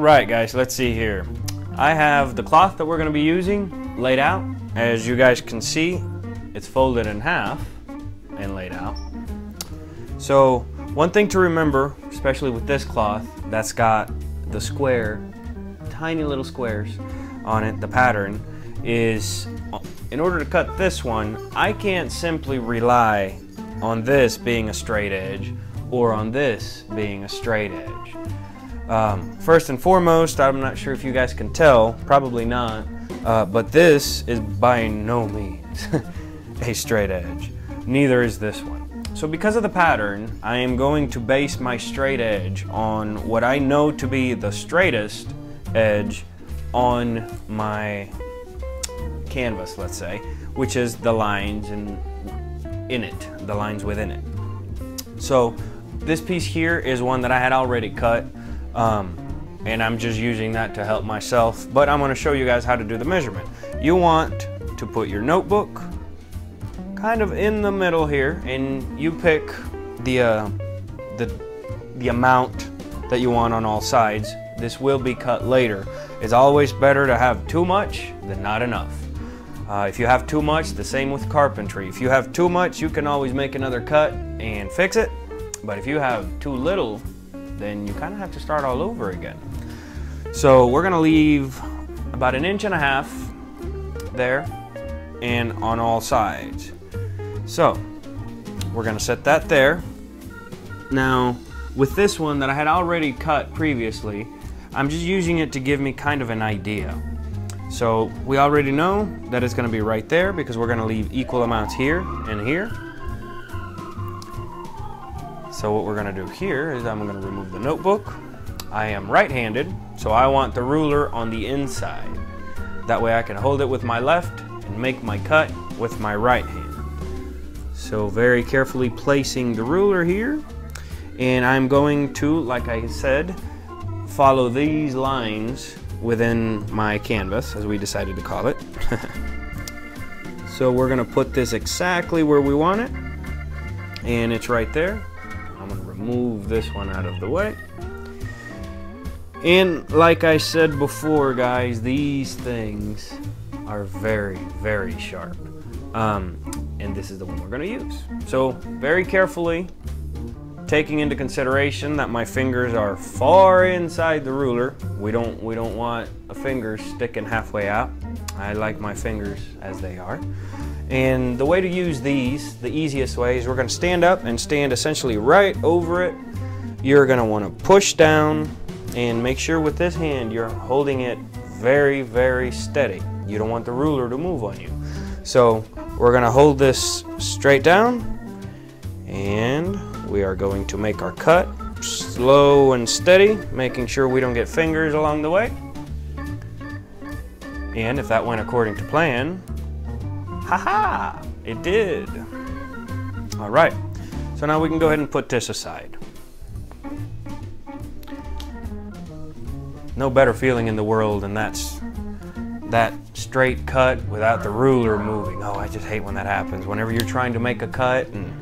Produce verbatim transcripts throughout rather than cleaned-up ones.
Alright guys, let's see here. I have the cloth that we're going to be using laid out. As you guys can see, it's folded in half and laid out. So one thing to remember, especially with this cloth that's got the square, tiny little squares on it, the pattern, is in order to cut this one, I can't simply rely on this being a straight edge or on this being a straight edge. Um, first and foremost, I'm not sure if you guys can tell, probably not, uh, but this is by no means a straight edge. Neither is this one. So because of the pattern, I am going to base my straight edge on what I know to be the straightest edge on my canvas, let's say, which is the lines and in it, the lines within it. So this piece here is one that I had already cut, um, and I'm just using that to help myself, but I'm going to show you guys how to do the measurement. You want to put your notebook kind of in the middle here, and you pick the, uh, the, the amount that you want on all sides. This will be cut later. It's always better to have too much than not enough. Uh, if you have too much, the same with carpentry. If you have too much, you can always make another cut and fix it. But if you have too little, then you kind of have to start all over again. So we're gonna leave about an inch and a half there and on all sides. So we're gonna set that there. Now with this one that I had already cut previously, I'm just using it to give me kind of an idea. So we already know that it's gonna be right there because we're gonna leave equal amounts here and here. So what we're gonna do here is I'm gonna remove the notebook. I am right-handed, so I want the ruler on the inside. That way I can hold it with my left and make my cut with my right hand. So very carefully placing the ruler here, and I'm going to, like I said, follow these lines within my canvas, as we decided to call it. So we're gonna put this exactly where we want it, and it's right there. I'm gonna remove this one out of the way. And like I said before, guys, these things are very, very sharp. Um, and this is the one we're gonna use. So very carefully, taking into consideration that my fingers are far inside the ruler. We don't, we don't want a finger sticking halfway out. I like my fingers as they are. And the way to use these, the easiest way, is we're gonna stand up and stand essentially right over it. You're gonna wanna push down and make sure with this hand you're holding it very, very steady. You don't want the ruler to move on you. So we're gonna hold this straight down, and we are going to make our cut slow and steady, making sure we don't get fingers along the way. And if that went according to plan, haha, it did. All right, so now we can go ahead and put this aside. No better feeling in the world than that's that straight cut without the ruler moving. Oh, I just hate when that happens. Whenever you're trying to make a cut and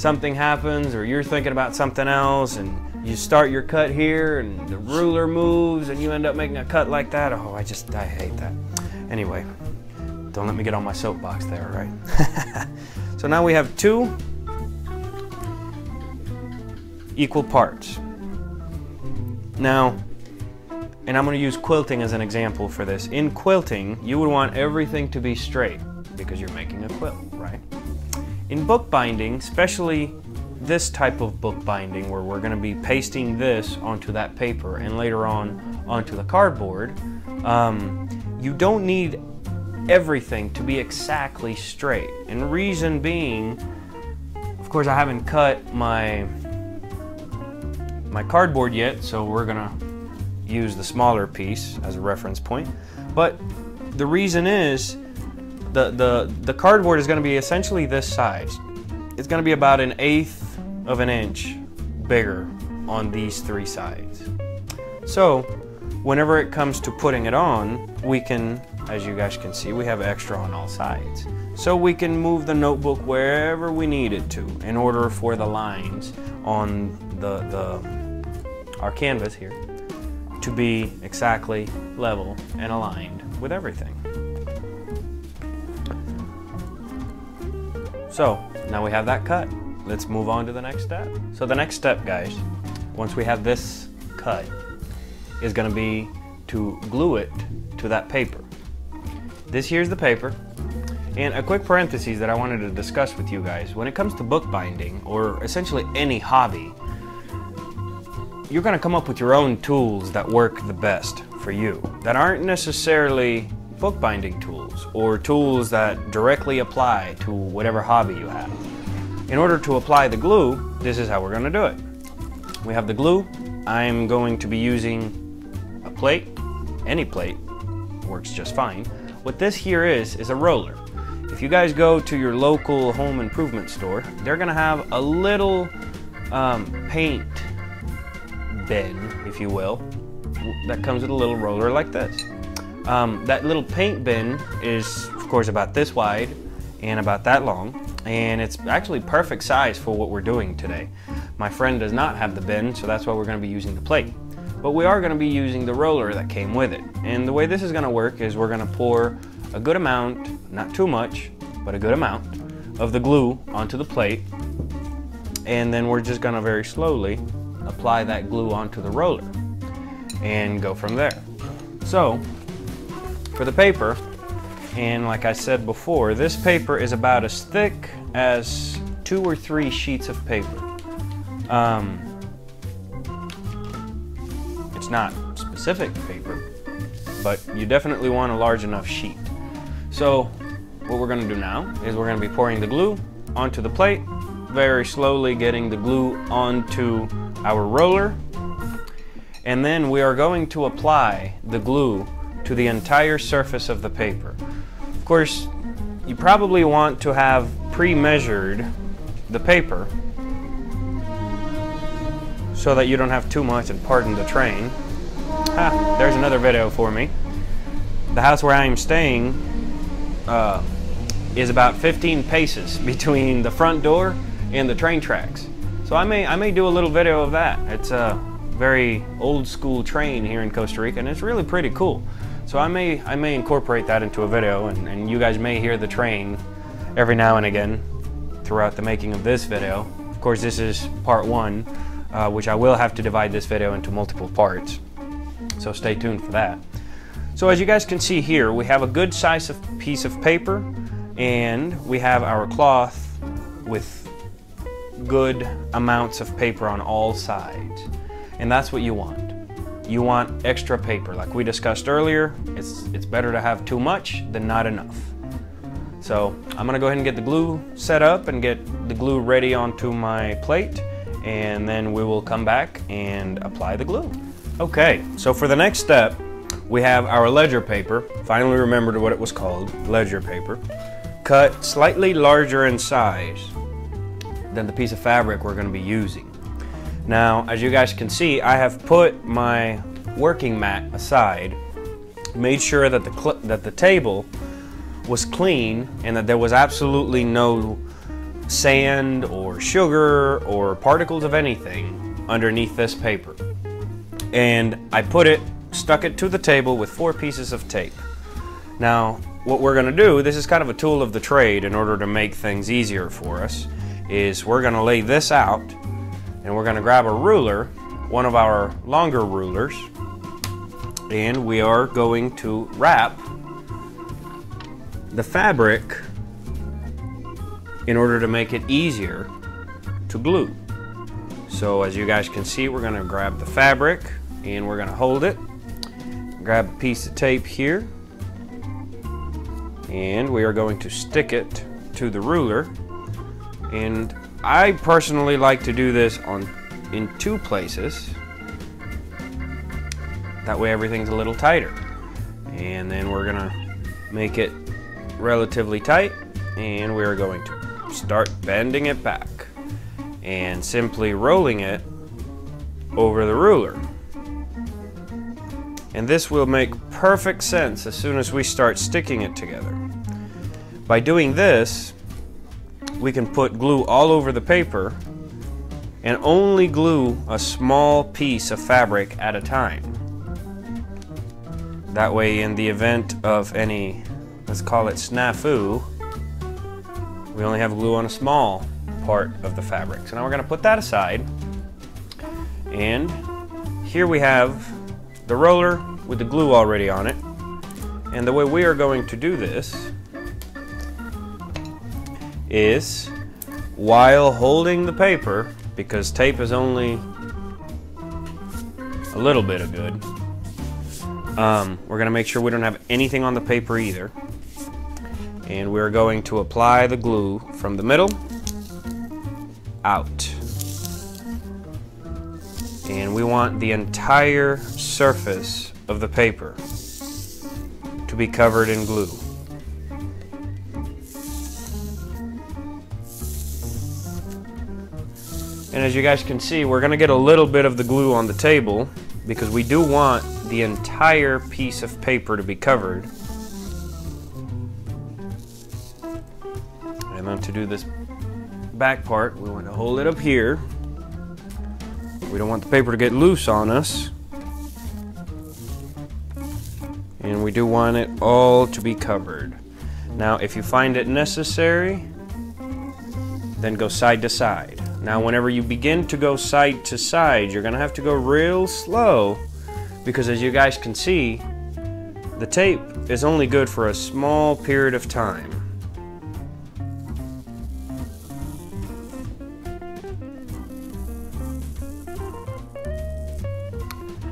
something happens, or you're thinking about something else and you start your cut here and the ruler moves and you end up making a cut like that. Oh, I just, I hate that. Anyway, don't let me get on my soapbox there, right? So now we have two equal parts. Now, and I'm gonna use quilting as an example for this. In quilting, you would want everything to be straight because you're making a quilt, right? In bookbinding, especially this type of bookbinding where we're going to be pasting this onto that paper and later on onto the cardboard, um, you don't need everything to be exactly straight. And reason being, of course, I haven't cut my, my cardboard yet, so we're going to use the smaller piece as a reference point. But the reason is, The, the, the cardboard is going to be essentially this size. It's going to be about an eighth of an inch bigger on these three sides. So whenever it comes to putting it on, we can, as you guys can see, we have extra on all sides. So we can move the notebook wherever we need it to in order for the lines on the, the our canvas here to be exactly level and aligned with everything. So now we have that cut. Let's move on to the next step. So the next step, guys, once we have this cut, is gonna be to glue it to that paper. This here's the paper. And a quick parenthesis that I wanted to discuss with you guys. When it comes to bookbinding, or essentially any hobby, you're gonna come up with your own tools that work the best for you, that aren't necessarily bookbinding tools, or tools that directly apply to whatever hobby you have. In order to apply the glue, this is how we're gonna do it. We have the glue. I'm going to be using a plate. Any plate works just fine. What this here is, is a roller. If you guys go to your local home improvement store, they're gonna have a little um, paint bin, if you will, that comes with a little roller like this. Um, that little paint bin is, of course, about this wide and about that long, and it's actually perfect size for what we're doing today. My friend does not have the bin, so that's why we're going to be using the plate. But we are going to be using the roller that came with it. And the way this is going to work is we're going to pour a good amount, not too much, but a good amount of the glue onto the plate, and then we're just going to very slowly apply that glue onto the roller and go from there. So for the paper, and like I said before, this paper is about as thick as two or three sheets of paper. Um, it's not specific paper, but you definitely want a large enough sheet. So what we're going to do now is we're going to be pouring the glue onto the plate, very slowly getting the glue onto our roller, and then we are going to apply the glue to the entire surface of the paper. Of course, you probably want to have pre-measured the paper so that you don't have too much and pardon the train. Ah, there's another video for me. The house where I am staying uh, is about fifteen paces between the front door and the train tracks. So I may, I may do a little video of that. It's a very old school train here in Costa Rica, and it's really pretty cool. So I may I may incorporate that into a video, and, and you guys may hear the train every now and again throughout the making of this video. Of course, this is part one, uh, which I will have to divide this video into multiple parts. So stay tuned for that. So as you guys can see here, we have a good size of piece of paper, and we have our cloth with good amounts of paper on all sides. And that's what you want. You want extra paper. Like we discussed earlier, it's, it's better to have too much than not enough. So I'm gonna go ahead and get the glue set up and get the glue ready onto my plate, and then we will come back and apply the glue. Okay, so for the next step, we have our ledger paper. Finally remembered what it was called, ledger paper. Cut slightly larger in size than the piece of fabric we're gonna be using. Now, as you guys can see, I have put my working mat aside, made sure that the, that the table was clean and that there was absolutely no sand or sugar or particles of anything underneath this paper. And I put it, stuck it to the table with four pieces of tape. Now, what we're gonna do, this is kind of a tool of the trade in order to make things easier for us, is we're gonna lay this out, and we're gonna grab a ruler, one of our longer rulers, and we are going to wrap the fabric in order to make it easier to glue. So as you guys can see, we're gonna grab the fabric and we're gonna hold it, grab a piece of tape here, and we are going to stick it to the ruler. And I personally like to do this on in two places. That way everything's a little tighter. And then we're gonna make it relatively tight, and we're going to start bending it back and simply rolling it over the ruler. And this will make perfect sense as soon as we start sticking it together. By doing this, we can put glue all over the paper and only glue a small piece of fabric at a time. That way, in the event of any, let's call it snafu, we only have glue on a small part of the fabric. So now we're going to put that aside, and here we have the roller with the glue already on it. And the way we are going to do this is while holding the paper, because tape is only a little bit of good, um, we're going to make sure we don't have anything on the paper either. And we're going to apply the glue from the middle out. And we want the entire surface of the paper to be covered in glue. And as you guys can see, we're going to get a little bit of the glue on the table because we do want the entire piece of paper to be covered. And then to do this back part, we want to hold it up here. We don't want the paper to get loose on us. And we do want it all to be covered. Now, if you find it necessary, then go side to side. Now, whenever you begin to go side to side, you're gonna have to go real slow because as you guys can see, the tape is only good for a small period of time.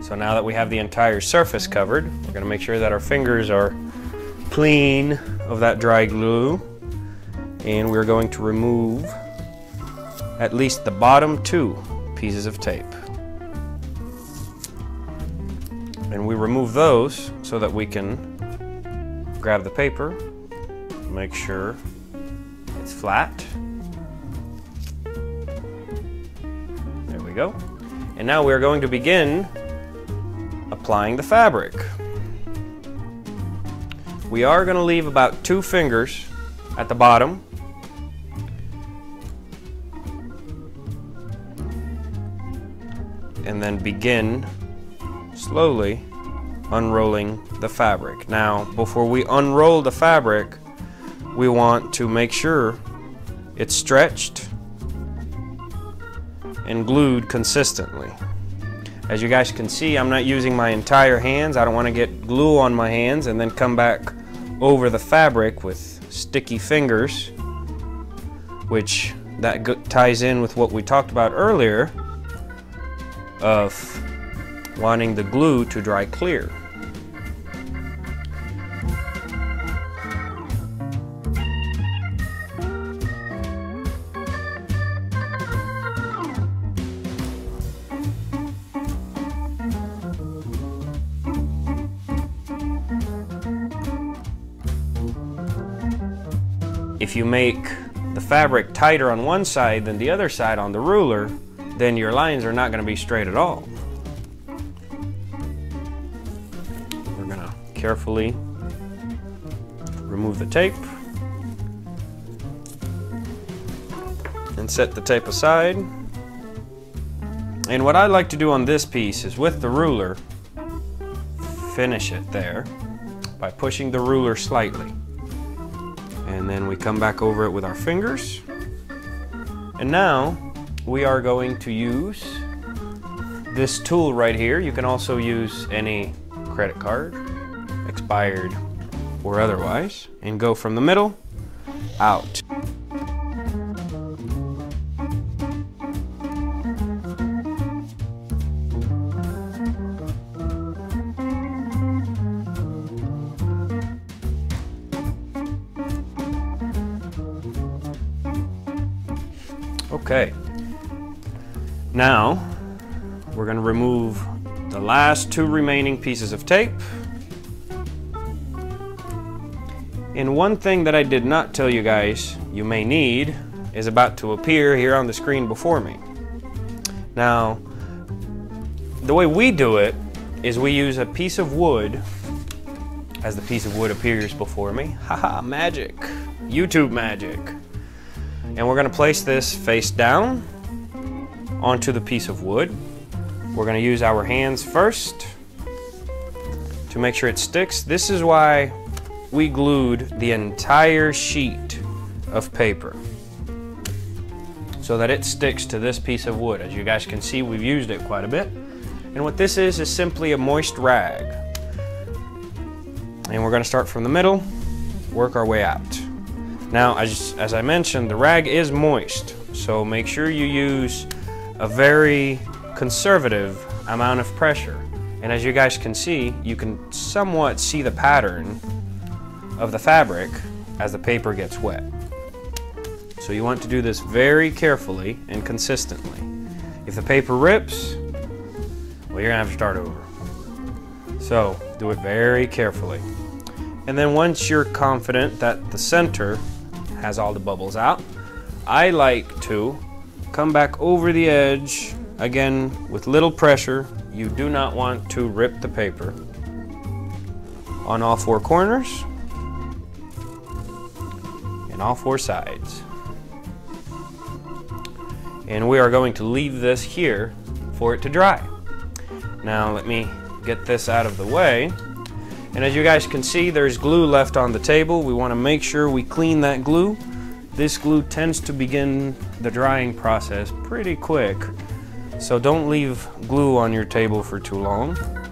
So now that we have the entire surface covered, we're going to make sure that our fingers are clean of that dry glue. And we're going to remove at least the bottom two pieces of tape. And we remove those so that we can grab the paper, make sure it's flat. There we go. And now we're going to begin applying the fabric. We are going to leave about two fingers at the bottom. And then begin slowly unrolling the fabric. Now, before we unroll the fabric, we want to make sure it's stretched and glued consistently. As you guys can see, I'm not using my entire hands. I don't want to get glue on my hands and then come back over the fabric with sticky fingers, which that ties in with what we talked about earlier of wanting the glue to dry clear. If you make the fabric tighter on one side than the other side on the ruler, then your lines are not going to be straight at all. We're going to carefully remove the tape and set the tape aside. And what I like to do on this piece is with the ruler, finish it there by pushing the ruler slightly. And then we come back over it with our fingers. And now we are going to use this tool right here. You can also use any credit card, expired or otherwise, and go from the middle out. Okay, now we're going to remove the last two remaining pieces of tape. And one thing that I did not tell you guys you may need is about to appear here on the screen before me. Now, the way we do it is we use a piece of wood as the piece of wood appears before me. Haha, magic. YouTube magic. And we're going to place this face down onto the piece of wood. We're going to use our hands first to make sure it sticks. This is why we glued the entire sheet of paper, so that it sticks to this piece of wood. As you guys can see, we've used it quite a bit. And what this is is simply a moist rag. And we're gonna start from the middle, work our way out. Now, as, as I mentioned, the rag is moist, so make sure you use a very conservative amount of pressure. And as you guys can see, you can somewhat see the pattern of the fabric as the paper gets wet. So you want to do this very carefully and consistently. If the paper rips, well, you're gonna have to start over. So do it very carefully. And then once you're confident that the center has all the bubbles out, I like to come back over the edge, again, with little pressure. You do not want to rip the paper on all four corners and all four sides. And we are going to leave this here for it to dry. Now let me get this out of the way. And as you guys can see, there's glue left on the table. We want to make sure we clean that glue. This glue tends to begin the drying process pretty quick, so don't leave glue on your table for too long.